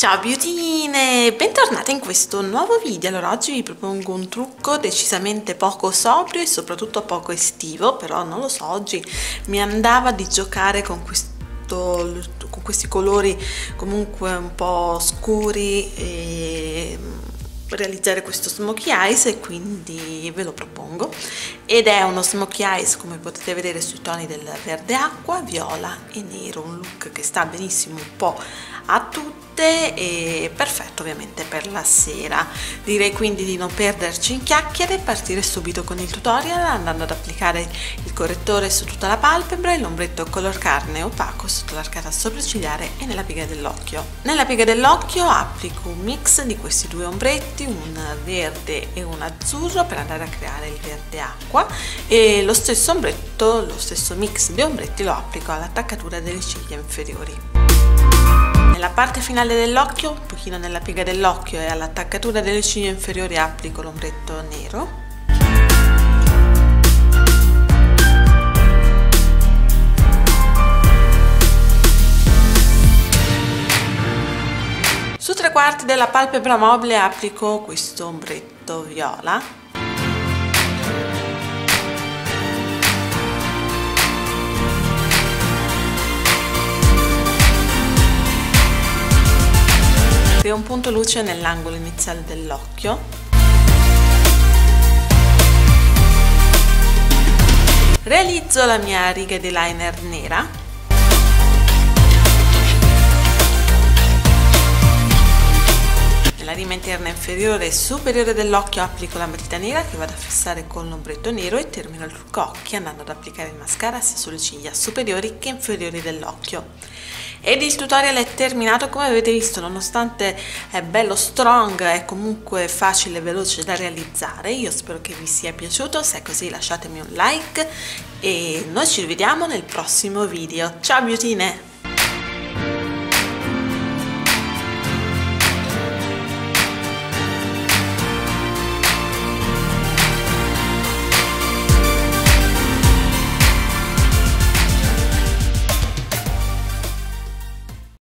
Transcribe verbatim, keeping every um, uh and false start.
Ciao beautine, bentornate in questo nuovo video. Allora oggi vi propongo un trucco decisamente poco sobrio e soprattutto poco estivo, però non lo so, oggi mi andava di giocare con questo con questi colori comunque un po' scuri e realizzare questo smokey eyes, e quindi ve lo propongo. Ed è uno smokey eyes, come potete vedere, sui toni del verde acqua, viola e nero, un look che sta benissimo un po' a tutte e perfetto ovviamente per la sera. Direi quindi di non perderci in chiacchiere e partire subito con il tutorial, andando ad applicare il correttore su tutta la palpebra e l'ombretto color carne opaco sotto l'arcata sopraccigliare e nella piega dell'occhio. Nella piega dell'occhio applico un mix di questi due ombretti, un verde e un azzurro, per andare a creare il verde acqua, e lo stesso ombretto, lo stesso mix di ombretti lo applico all'attaccatura delle ciglia inferiori. Nella parte finale dell'occhio, un pochino nella piega dell'occhio e all'attaccatura delle ciglia inferiori, applico l'ombretto nero. Su tre quarti della palpebra mobile applico questo ombretto viola. Un punto luce nell'angolo iniziale dell'occhio. Realizzo la mia riga di liner nera. Nella rima interna inferiore e superiore dell'occhio applico la matita nera, che vado a fissare con l'ombretto nero, e termino il trucco occhi andando ad applicare il mascara sia sulle ciglia superiori che inferiori dell'occhio. Ed il tutorial è terminato. Come avete visto, nonostante è bello strong, è comunque facile e veloce da realizzare. Io spero che vi sia piaciuto, se è così lasciatemi un like e noi ci rivediamo nel prossimo video. Ciao beautine!